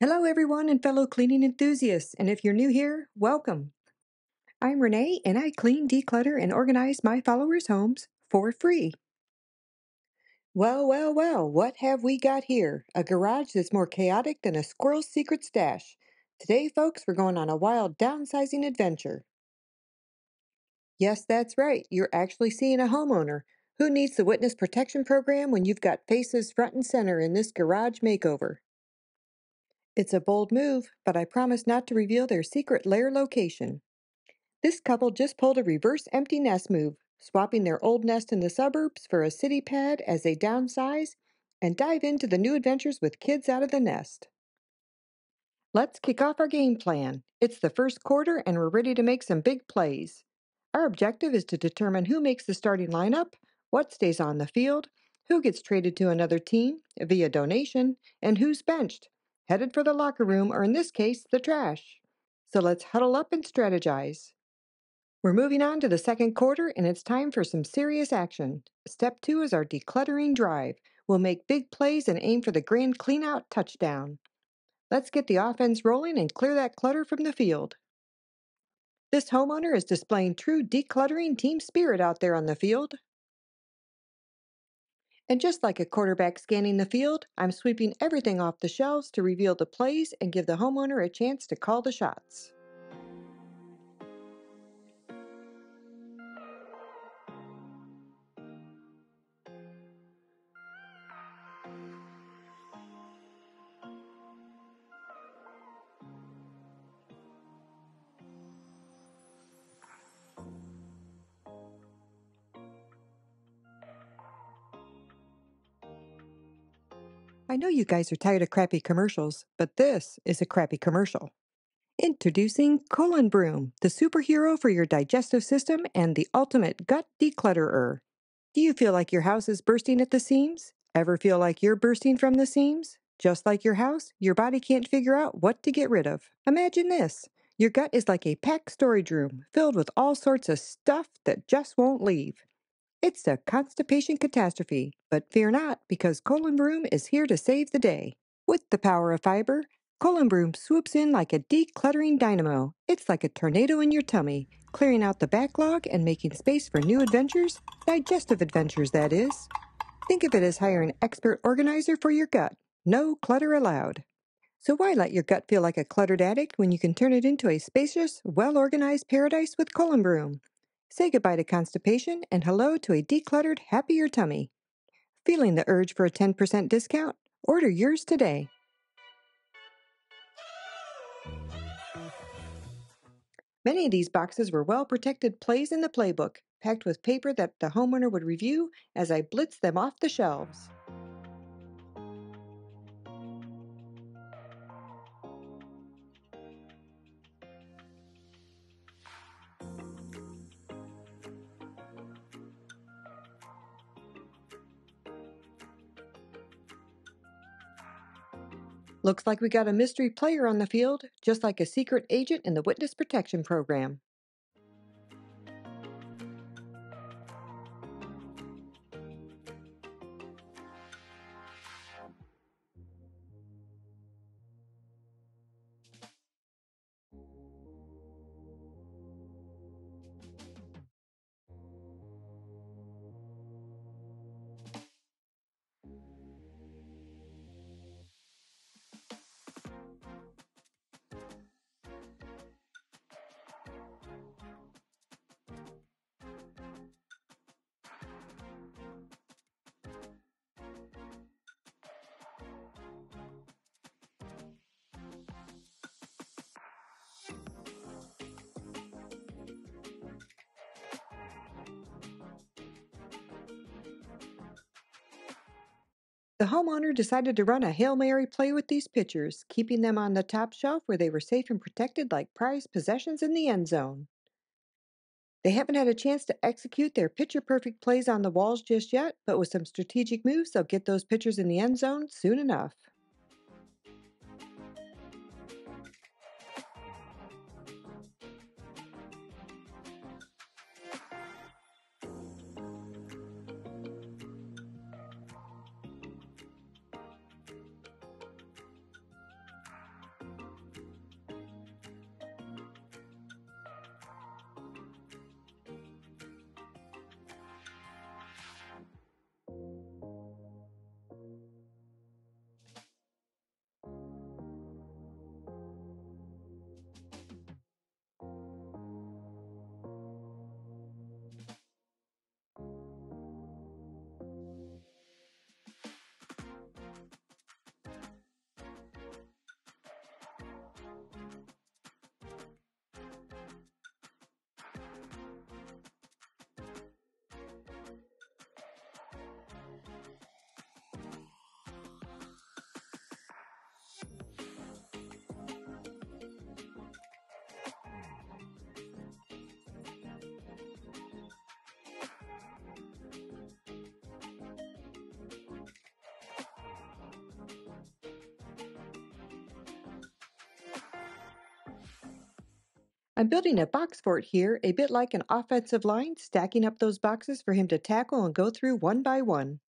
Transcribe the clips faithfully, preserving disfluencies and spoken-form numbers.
Hello everyone and fellow cleaning enthusiasts, and if you're new here, welcome. I'm Renee and I clean, declutter, and organize my followers' homes for free. Well, well, well, what have we got here? A garage that's more chaotic than a squirrel's secret stash. Today, folks, we're going on a wild downsizing adventure. Yes, that's right, you're actually seeing a homeowner. Who needs the witness protection program when you've got faces front and center in this garage makeover? It's a bold move, but I promise not to reveal their secret lair location. This couple just pulled a reverse empty nest move, swapping their old nest in the suburbs for a city pad as they downsize and dive into the new adventures with kids out of the nest. Let's kick off our game plan. It's the first quarter and we're ready to make some big plays. Our objective is to determine who makes the starting lineup, what stays on the field, who gets traded to another team via donation, and who's benched, headed for the locker room, or in this case, the trash. So let's huddle up and strategize. We're moving on to the second quarter, and it's time for some serious action. Step two is our decluttering drive. We'll make big plays and aim for the grand clean-out touchdown. Let's get the offense rolling and clear that clutter from the field. This homeowner is displaying true decluttering team spirit out there on the field. And just like a quarterback scanning the field, I'm sweeping everything off the shelves to reveal the plays and give the homeowner a chance to call the shots. I know you guys are tired of crappy commercials, but this is a crappy commercial. Introducing Colon Broom, the superhero for your digestive system and the ultimate gut declutterer. Do you feel like your house is bursting at the seams? Ever feel like you're bursting from the seams? Just like your house, your body can't figure out what to get rid of. Imagine this. Your gut is like a packed storage room filled with all sorts of stuff that just won't leave. It's a constipation catastrophe, but fear not, because Colon Broom is here to save the day. With the power of fiber, Colon Broom swoops in like a decluttering dynamo. It's like a tornado in your tummy, clearing out the backlog and making space for new adventures, digestive adventures, that is. Think of it as hiring an expert organizer for your gut. No clutter allowed. So why let your gut feel like a cluttered attic when you can turn it into a spacious, well-organized paradise with Colon Broom? Say goodbye to constipation and hello to a decluttered, happier tummy. Feeling the urge for a ten percent discount? Order yours today. Many of these boxes were well-protected plays in the playbook, packed with paper that the homeowner would review as I blitzed them off the shelves. Looks like we got a mystery player on the field, just like a secret agent in the Witness Protection Program. The homeowner decided to run a Hail Mary play with these pitchers, keeping them on the top shelf where they were safe and protected like prized possessions in the end zone. They haven't had a chance to execute their picture-perfect plays on the walls just yet, but with some strategic moves, they'll get those pitchers in the end zone soon enough. I'm building a box fort here, a bit like an offensive line, stacking up those boxes for him to tackle and go through one by one.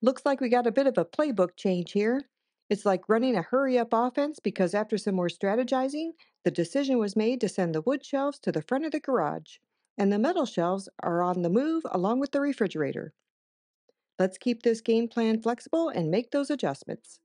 Looks like we got a bit of a playbook change here. It's like running a hurry-up offense because after some more strategizing, the decision was made to send the wood shelves to the front of the garage, and the metal shelves are on the move along with the refrigerator. Let's keep this game plan flexible and make those adjustments.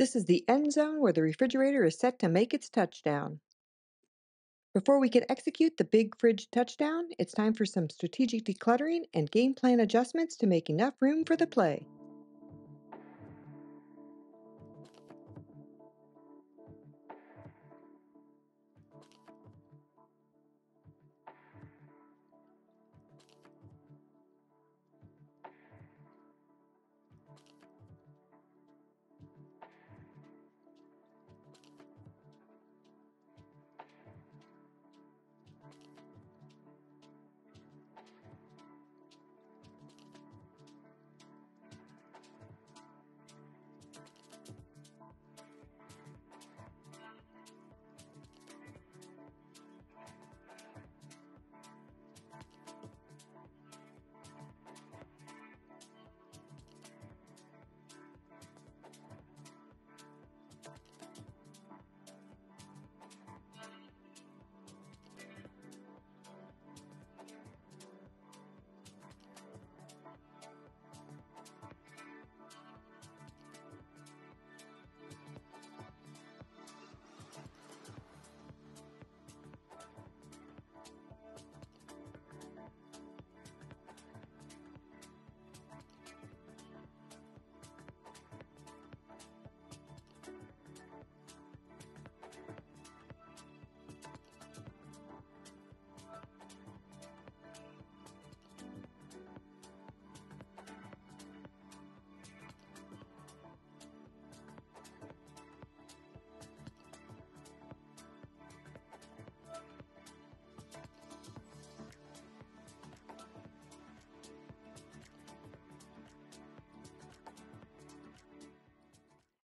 This is the end zone where the refrigerator is set to make its touchdown. Before we can execute the big fridge touchdown, it's time for some strategic decluttering and game plan adjustments to make enough room for the play.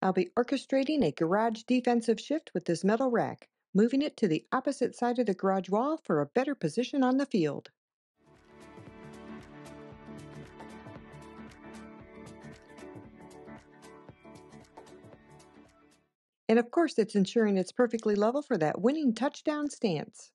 I'll be orchestrating a garage defensive shift with this metal rack, moving it to the opposite side of the garage wall for a better position on the field. And of course, it's ensuring it's perfectly level for that winning touchdown stance.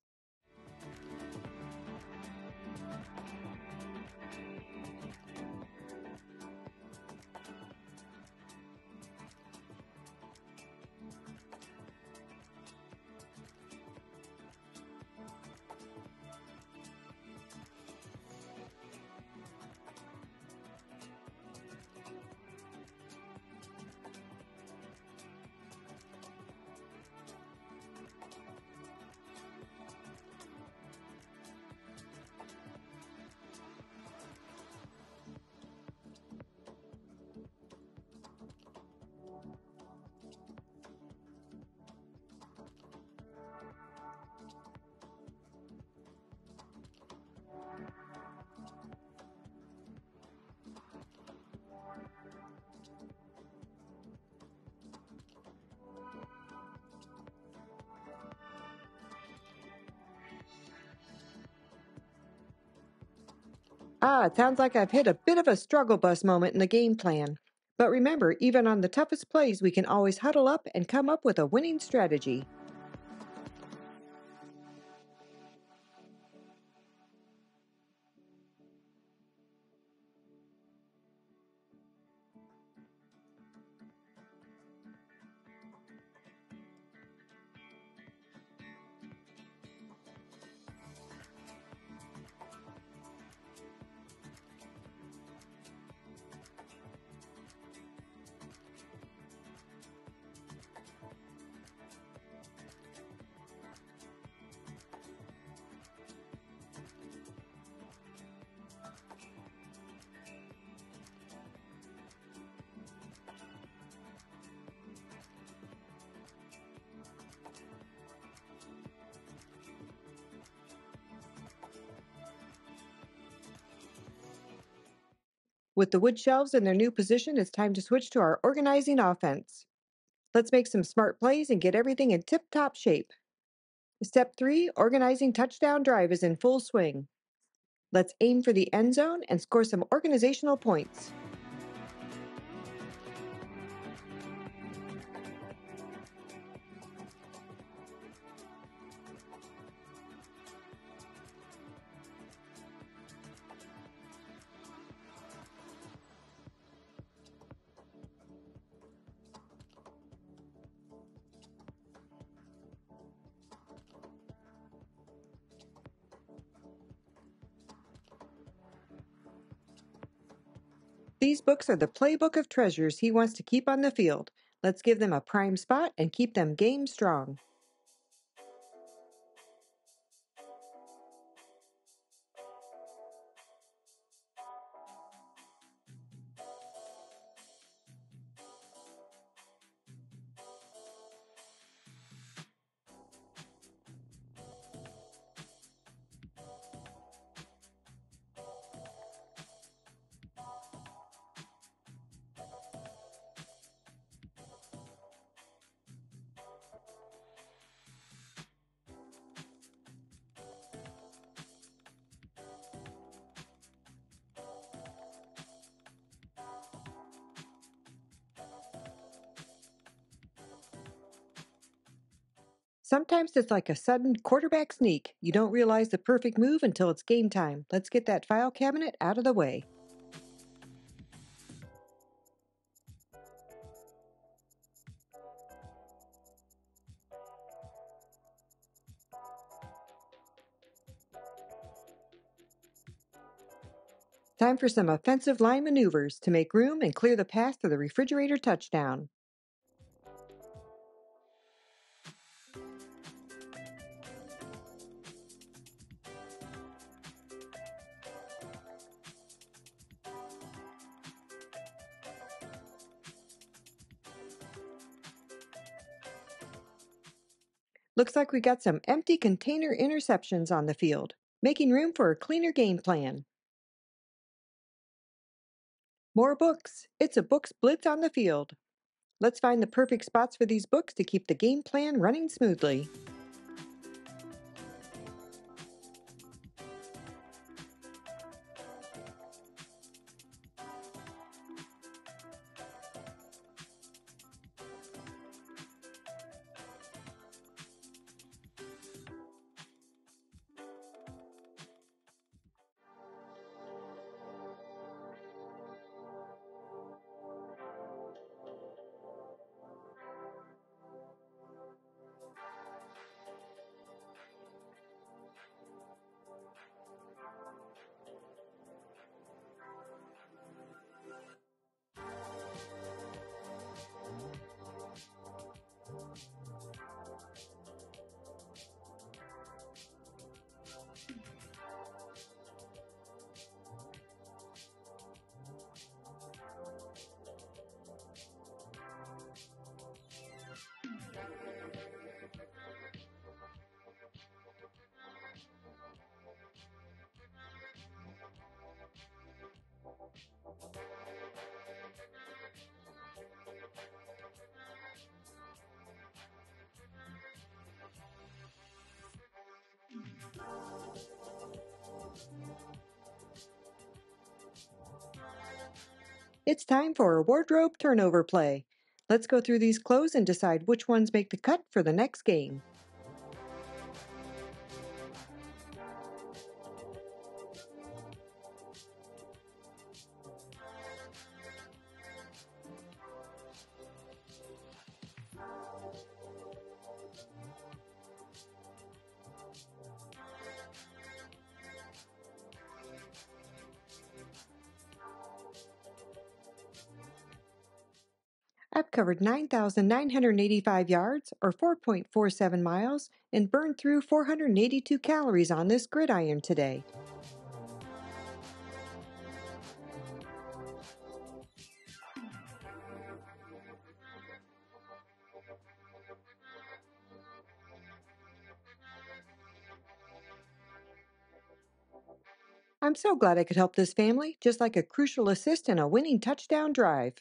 Ah, it sounds like I've hit a bit of a struggle bus moment in the game plan. But remember, even on the toughest plays, we can always huddle up and come up with a winning strategy. With the wood shelves in their new position, it's time to switch to our organizing offense. Let's make some smart plays and get everything in tip-top shape. Step three, organizing touchdown drive is in full swing. Let's aim for the end zone and score some organizational points. These books are the playbook of treasures he wants to keep on the field. Let's give them a prime spot and keep them game strong. Sometimes it's like a sudden quarterback sneak. You don't realize the perfect move until it's game time. Let's get that file cabinet out of the way. Time for some offensive line maneuvers to make room and clear the path for the refrigerator touchdown. Looks like we got some empty container interceptions on the field, making room for a cleaner game plan. More books. It's a books blitz on the field. Let's find the perfect spots for these books to keep the game plan running smoothly. It's time for a wardrobe turnover play. Let's go through these clothes and decide which ones make the cut for the next game. I've covered nine thousand nine hundred eighty-five yards, or four point four seven miles, and burned through four hundred eighty-two calories on this gridiron today. I'm so glad I could help this family, just like a crucial assist in a winning touchdown drive.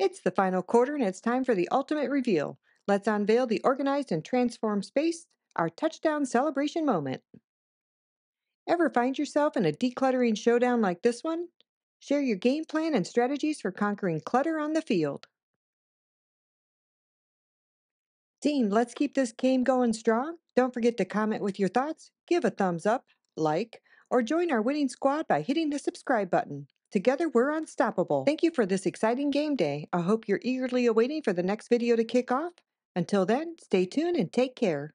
It's the final quarter and it's time for the ultimate reveal. Let's unveil the organized and transformed space, our touchdown celebration moment. Ever find yourself in a decluttering showdown like this one? Share your game plan and strategies for conquering clutter on the field. Team, let's keep this game going strong. Don't forget to comment with your thoughts, give a thumbs up, like, or join our winning squad by hitting the subscribe button. Together, we're unstoppable. Thank you for this exciting game day. I hope you're eagerly awaiting for the next video to kick off. Until then, stay tuned and take care.